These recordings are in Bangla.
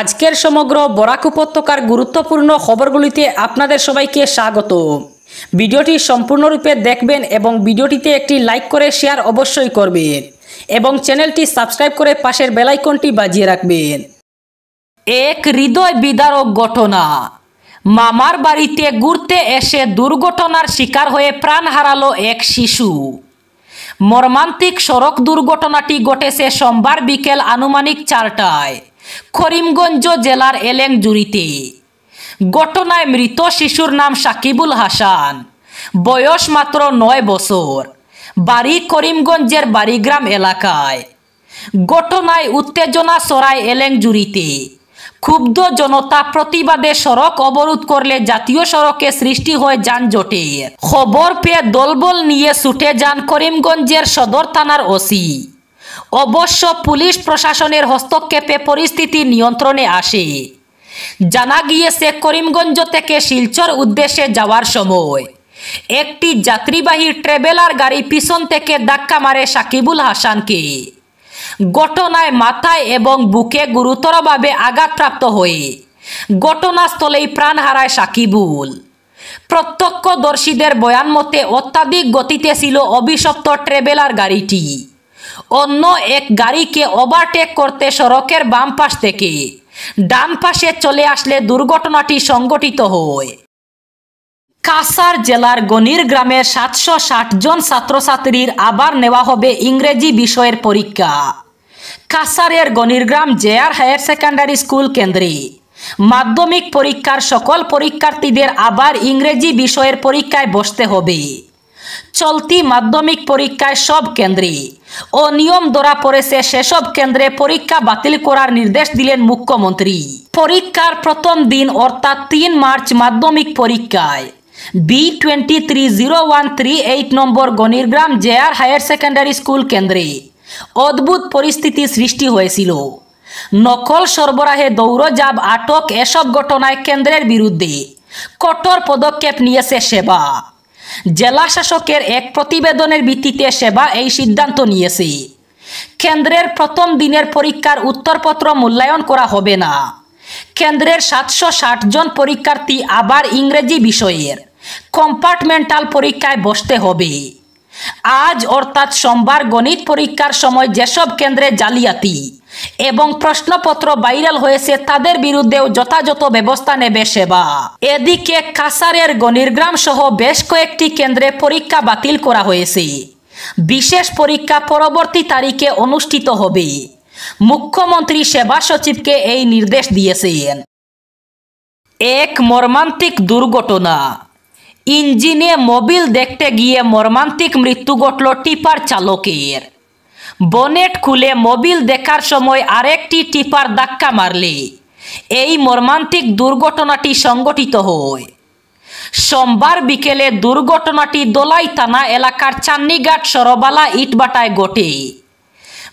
আজকের সমগ্র বরাক উপত্যকার গুরুত্বপূর্ণ খবরগুলিতে আপনাদের সবাইকে স্বাগত। ভিডিওটি সম্পূর্ণরূপে দেখবেন এবং ভিডিওটিতে একটি লাইক করে শেয়ার অবশ্যই করবেন এবং চ্যানেলটি সাবস্ক্রাইব করে পাশের বেল আইকনটি বাজিয়ে রাখবেন। এক হৃদয় বিদারক ঘটনা। মামার বাড়িতে ঘুরতে এসে দুর্ঘটনার শিকার হয়ে প্রাণ হারালো এক শিশু। মর্মান্তিক সড়ক দুর্ঘটনাটি ঘটেছে সোমবার বিকেল আনুমানিক 4টায় করিমগঞ্জ জেলার এলেংজুরিতে। ঘটনায় মৃত শিশুর নাম শাকিবুল হাসান, বয়স মাত্র 9 বছর, বাড়ি করিমগঞ্জের বাড়িগ্রাম এলাকায়। ঘটনায় উত্তেজনা ছড়ায় এলেংজুরিতে। ক্ষুব্ধ জনতা প্রতিবাদে সড়ক অবরোধ করলে জাতীয় সড়কে সৃষ্টি হয় যানজটের। খবর পেয়ে দলবল নিয়ে ছুটে যান করিমগঞ্জের সদর থানার ওসি। অবশ্য পুলিশ প্রশাসনের হস্তক্ষেপে পরিস্থিতি নিয়ন্ত্রণে আসে। জানা গিয়েছে, করিমগঞ্জ থেকে শিলচর উদ্দেশ্যে যাওয়ার সময় একটি যাত্রীবাহী ট্রাভেলার গাড়ি পিছন থেকে ধাক্কা মারে শাকিবুল হাসানকে। ঘটনায় মাথায় এবং বুকে গুরুতরভাবে আঘাতপ্রাপ্ত হয়ে ঘটনাস্থলেই প্রাণ হারায় শাকিবুল। প্রত্যক্ষদর্শীদের বয়ান মতে অত্যাধিক গতিতে ছিল অভিশপ্ত ট্রাভেলার গাড়িটি। অন্য এক গাড়িকে ওভারটেক করতে সড়কের বাম পাশ থেকে ডান পাশে চলে আসলে দুর্ঘটনাটি সংঘটিত হয়। কাছার জেলার গনির গ্রামের 760 জন ছাত্রছাত্রীর আবার নেওয়া হবে ইংরেজি বিষয়ের পরীক্ষা। কাছারের Ganirgram JR higher secondary school কেন্দ্রে মাধ্যমিক পরীক্ষার সকল পরীক্ষার্থীদের আবার ইংরেজি বিষয়ের পরীক্ষায় বসতে হবে। চলতি মাধ্যমিক পরীক্ষায় সব কেন্দ্রে অনিয়ম ধরা পড়েছে, সেসব কেন্দ্রে পরীক্ষা বাতিল করার নির্দেশ দিলেন মুখ্যমন্ত্রী। পরীক্ষার প্রথম দিন অর্থাৎ 3 মার্চ মাধ্যমিক পরীক্ষায় B23-0138 নম্বর Ganirgram JR higher secondary school কেন্দ্রে অদ্ভুত পরিস্থিতি সৃষ্টি হয়েছিল। নকল সরবরাহে দৌড়জাপ, আটক, এসব ঘটনায় কেন্দ্রের বিরুদ্ধে কঠোর পদক্ষেপ নিয়েছে সেবা। জেলা শাসকের এক প্রতিবেদনের ভিত্তিতে সেবা এই সিদ্ধান্ত নিয়েছে। কেন্দ্রের প্রথম দিনের পরীক্ষার উত্তরপত্র মূল্যায়ন করা হবে না। কেন্দ্রের 760 জন পরীক্ষার্থী আবার ইংরেজি বিষয়ের কম্পার্টমেন্টাল পরীক্ষায় বসতে হবে। আজ অর্থাৎ সোমবার গণিত পরীক্ষার সময় যেসব কেন্দ্রে জালিয়াতি এবং প্রশ্নপত্র ভাইরাল হয়েছে, তাদের বিরুদ্ধেও যথাযথ ব্যবস্থা নেবে সেবা। এদিকে কাছারের গনিরগ্রাম সহ বেশ কয়েকটি কেন্দ্রে পরীক্ষা বাতিল করা হয়েছে। বিশেষ পরীক্ষা পরবর্তী তারিখে অনুষ্ঠিত হবে। মুখ্যমন্ত্রী সেবা সচিবকে এই নির্দেশ দিয়েছেন। এক মর্মান্তিক দুর্ঘটনা। ইঞ্জিনে মোবিল দেখতে গিয়ে মর্মান্তিক মৃত্যু ঘটল টিপার চালকের। বনেট খুলে মোবিল দেখার সময় আরেকটি টিপার ধাক্কা মারলে এই মর্মান্তিক দুর্ঘটনাটি সংঘটিত হয়। সোমবার বিকেলে দুর্ঘটনাটি দোলাই থানা এলাকার চান্নিঘাট সরবালা ইটবাটায় ঘটে।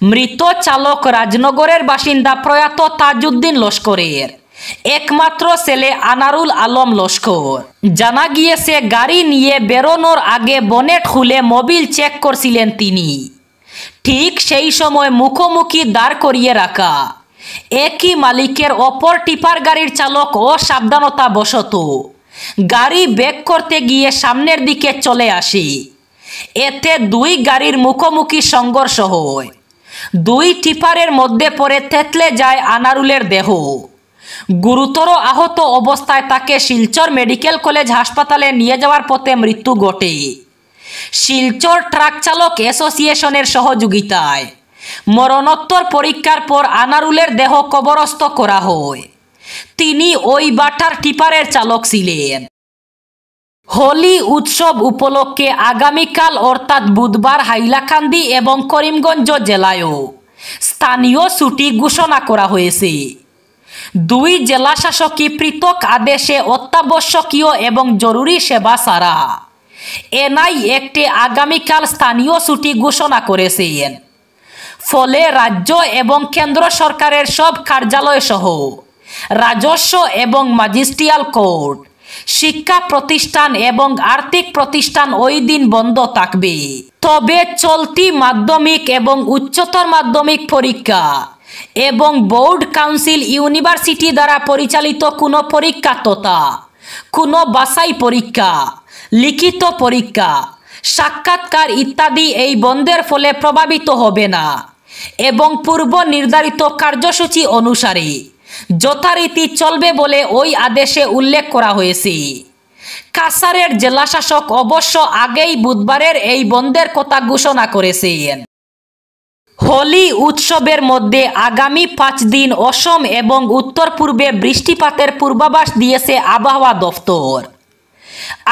মৃত চালক রাজনগরের বাসিন্দা প্রয়াত তাজউদ্দিন লস্করের একমাত্র ছেলে আনারুল আলম লস্কর। জানা গিয়েছে, গাড়ি নিয়ে বেরোনোর আগে বনেট খুলে মোবিল চেক করছিলেন তিনি। ঠিক সেই সময় মুখোমুখি দাঁড় করিয়ে রাখা একই মালিকের অপর টিপার গাড়ির চালক অসাবধানতা বশত গাড়ি ব্রেক করতে গিয়ে সামনের দিকে চলে আসে। এতে দুই গাড়ির মুখোমুখি সংঘর্ষ হয়। দুই টিপারের মধ্যে পড়ে থেতলে যায় আনারুলের দেহ। গুরুতর আহত অবস্থায় তাকে শিলচর মেডিকেল কলেজ হাসপাতালে নিয়ে যাওয়ার পথে মৃত্যু ঘটে। শিলচর ট্রাক চালক অ্যাসোসিয়েশনের সহযোগিতায় মরণোত্তর পরীক্ষার পর আনারুলের দেহ কবরস্থ করা হয়। তিনি ওই বাটার টিপারের চালক ছিলেন। হোলি উৎসব উপলক্ষে আগামীকাল অর্থাৎ বুধবার হাইলাকান্দি এবং করিমগঞ্জ জেলায়ও স্থানীয় ছুটি ঘোষণা করা হয়েছে। দুই জেলাশাসকই পৃথক আদেশে অত্যাবশ্যকীয় এবং জরুরি সেবা ছাড়া এনআই একটি আগামীকাল স্থানীয় ছুটি ঘোষণা করেছেন। ফলে রাজ্য এবং কেন্দ্র সরকারের সব কার্যালয়সহ রাজস্ব এবং ম্যাজিস্ট্রিয়াল কোর্ট, শিক্ষা প্রতিষ্ঠান এবং আর্থিক প্রতিষ্ঠান ওই দিন বন্ধ থাকবে। তবে চলতি মাধ্যমিক এবং উচ্চতর মাধ্যমিক পরীক্ষা एवं बोर्ड काउंसिल यूनिवर्सिटी द्वारा परिचालित कोनो परीक्षा तथा कोनो बासाई परीक्षा लिखित परीक्षा साक्षात्कार इत्यादि এই বন্ধের ফলে প্রভাবিত হবে না এবং পূর্ব নির্ধারিত কার্যসূচি অনুসারে যথারীতি চলবে বলে ওই আদেশে উল্লেখ করা হয়েছে। কাছাড়ের জেলাশাসক অবশ্য আগেই বুধবারের এই বন্ধের কথা ঘোষণা করেছেন। হোলি উৎসবের মধ্যে আগামী 5 দিন অসম এবং উত্তর পূর্বে বৃষ্টিপাতের পূর্বাভাস দিয়েছে আবহাওয়া দপ্তর।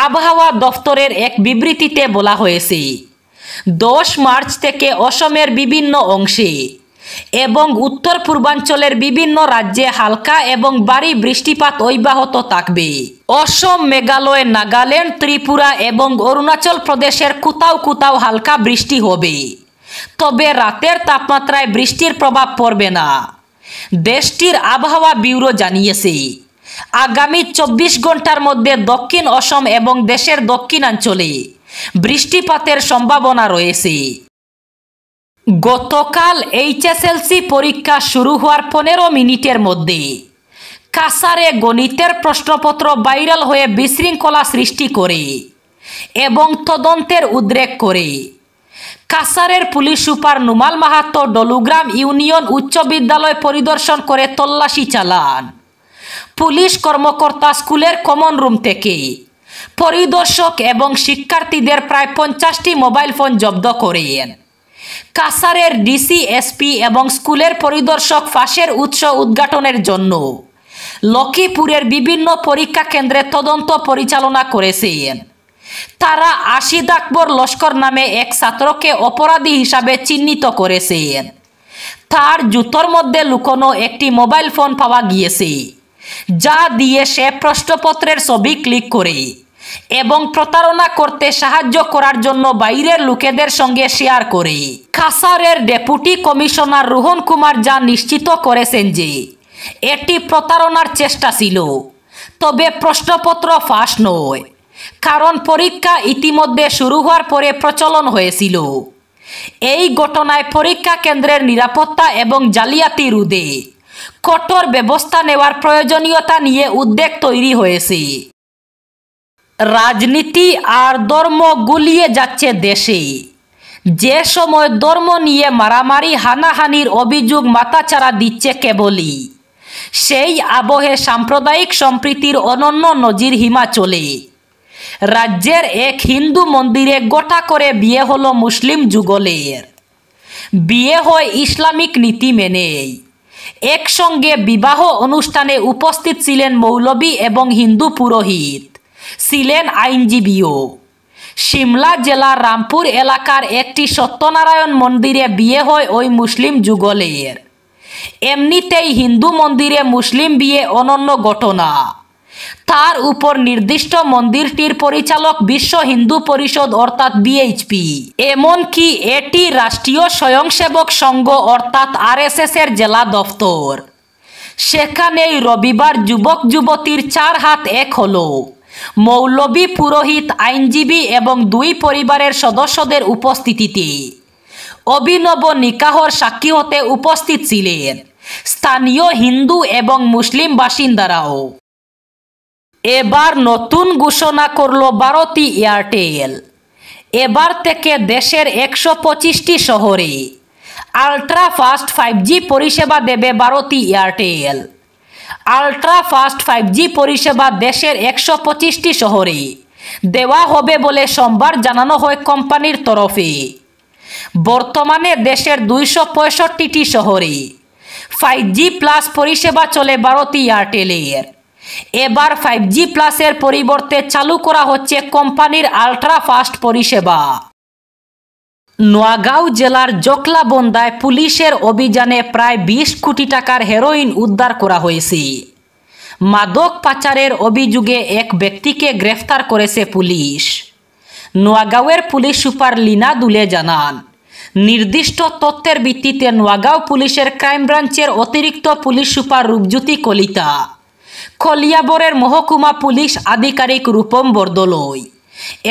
আবহাওয়া দপ্তরের এক বিবৃতিতে বলা হয়েছে 10 মার্চ থেকে অসমের বিভিন্ন অংশে এবং উত্তর পূর্বাঞ্চলের বিভিন্ন রাজ্যে হালকা এবং ভারী বৃষ্টিপাত অব্যাহত থাকবে। অসম, মেঘালয়, নাগাল্যান্ড, ত্রিপুরা এবং অরুণাচল প্রদেশের কোথাও কোথাও হালকা বৃষ্টি হবে, তবে রাতের তাপমাত্রায় বৃষ্টির প্রভাব পড়বে না। দেশটির আবহাওয়া ব্যুরো জানিয়েছে আগামী 24 ঘন্টার মধ্যে দক্ষিণ অসম এবং দেশের দক্ষিণাঞ্চলে বৃষ্টিপাতের সম্ভাবনা রয়েছে। গতকাল এইচএসএলসি পরীক্ষা শুরু হওয়ার 15 মিনিটের মধ্যে কাছাড়ে গণিতের প্রশ্নপত্র ভাইরাল হয়ে বিশৃঙ্খলা সৃষ্টি করে এবং তদন্তের উদ্রেক করে। কাছাড়ের police super Numal Mahato Dolugram union উচ্চ বিদ্যালয় পরিদর্শন করে তল্লাশি চালান। পুলিশ কর্মকর্তা স্কুলের কমন রুম থেকে পরিদর্শক এবং শিক্ষার্থীদের প্রায় 50টি মোবাইল ফোন জব্দ করেন। কাছাড়ের ডিসি, এসপি এবং স্কুলের পরিদর্শক ফাঁসের উৎস উদ্ঘাটনের জন্য লক্ষ্মীপুরের বিভিন্ন পরীক্ষা কেন্দ্রে তদন্ত পরিচালনা করেছেন। তারা আশিদ আকবর লস্কর নামে এক ছাত্রকে অপরাধী হিসাবে চিহ্নিত করেছেন। তার জুতোর মধ্যে লুকোনো একটি মোবাইল ফোন পাওয়া গিয়েছে, যা দিয়ে সে প্রশ্নপত্রের ছবি ক্লিক করে এবং প্রতারণা করতে সাহায্য করার জন্য বাইরের লোকেদের সঙ্গে শেয়ার করে। কাছাড়ের ডেপুটি কমিশনার রোহন কুমার যা নিশ্চিত করেছেন যে এটি প্রতারণার চেষ্টা ছিল, তবে প্রশ্নপত্র ফাঁস নয়, কারণ পরীক্ষা ইতিমধ্যে শুরু হওয়ার পরে প্রচলন হয়েছিল। এই ঘটনায় পরীক্ষা কেন্দ্রের নিরাপত্তা এবং জালিয়াতি রোধে কঠোর ব্যবস্থা নেওয়ার প্রয়োজনীয়তা নিয়ে উদ্বেগ তৈরি হয়েছে। রাজনীতি আর ধর্ম গুলিয়ে যাচ্ছে দেশে। যে সময় ধর্ম নিয়ে মারামারি, হানাহানির অভিযোগ মাথাচাড়া দিচ্ছে কেবলই, সেই আবহে সাম্প্রদায়িক সম্প্রীতির অনন্য নজির হিমাচলে। রাজ্যের এক হিন্দু মন্দিরে গোটা করে বিয়ে হলো মুসলিম যুগলের। বিয়ে হয় ইসলামিক নীতি মেনেই। একসঙ্গে বিবাহ অনুষ্ঠানে উপস্থিত ছিলেন মৌলবি এবং হিন্দু পুরোহিত, ছিলেন আইনজীবীও। সিমলা জেলার রামপুর এলাকার একটি সত্যনারায়ণ মন্দিরে বিয়ে হয় ওই মুসলিম যুগলের। এমনিতেই হিন্দু মন্দিরে মুসলিম বিয়ে অনন্য ঘটনা, তার উপর নির্দিষ্ট মন্দিরটির পরিচালক বিশ্ব হিন্দু পরিষদ অর্থাৎ বিএইচপি, এমনকি এটি রাষ্ট্রীয় স্বয়ংসেবক সংঘ অর্থাৎ আরএসএস এর জেলা দপ্তর। সেখানেই রবিবার যুবক যুবতীর 4 হাত 1 হলো মৌলবী, পুরোহিত, আইনজীবী এবং 2 পরিবারের সদস্যদের উপস্থিতিতে। অভিনব নিকাহর সাক্ষী হতে উপস্থিত ছিলেন স্থানীয় হিন্দু এবং মুসলিম বাসিন্দারাও। এবার নতুন ঘোষণা করল ভারতী এয়ারটেল। এবার থেকে দেশের 125টি শহরে আল্ট্রাফাস্ট 5G পরিষেবা দেবে ভারতী এয়ারটেল। আল্ট্রাফাস্ট 5G পরিষেবা দেশের 125টি শহরে দেওয়া হবে বলে সোমবার জানানো হয় কোম্পানির তরফে। বর্তমানে দেশের 265টি শহরে 5G প্লাস পরিষেবা চলে ভারতী এয়ারটেলের। এবার 5G+-এর পরিবর্তে চালু করা হচ্ছে কোম্পানির আল্ট্রাফাস্ট পরিষেবা। নোয়াগাঁও জেলার জোকলাবন্দায় পুলিশের অভিযানে প্রায় 20 কোটি টাকার হেরোইন উদ্ধার করা হয়েছে। মাদক পাচারের অভিযোগে এক ব্যক্তিকে গ্রেফতার করেছে পুলিশ। নোয়াগাঁওয়ের পুলিশ সুপার লীনা দুলে জানান, নির্দিষ্ট তথ্যের ভিত্তিতে নোয়াগাঁও পুলিশের ক্রাইম ব্রাঞ্চের অতিরিক্ত পুলিশ সুপার রূপজ্যোতি কলিতা, কলিয়াবরের মহকুমা পুলিশ আধিকারিক রূপম বরদলৈ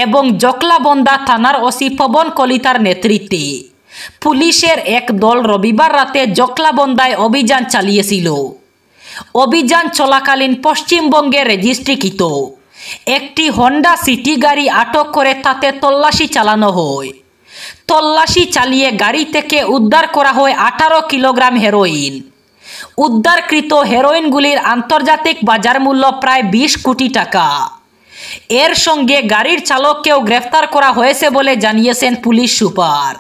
এবং জোকলাবন্দা থানার ওসি পবন কলিতার নেতৃত্বে পুলিশের এক দল রবিবার রাতে জোকলাবন্দায় অভিযান চালিয়েছিল। অভিযান চলাকালীন পশ্চিমবঙ্গে রেজিস্ট্রিকৃত একটি হন্ডা সিটি গাড়ি আটক করে তাতে তল্লাশি চালানো হয়। তল্লাশি চালিয়ে গাড়ি থেকে উদ্ধার করা হয় 18 কিলোগ্রাম হেরোইন। উদ্ধারকৃত হেরোইনগুলির আন্তর্জাতিক বাজার মূল্য প্রায় 20 কোটি টাকা। এর সঙ্গে গাড়ির চালককেও গ্রেফতার করা হয়েছে বলে জানিয়েছেন পুলিশ সুপার।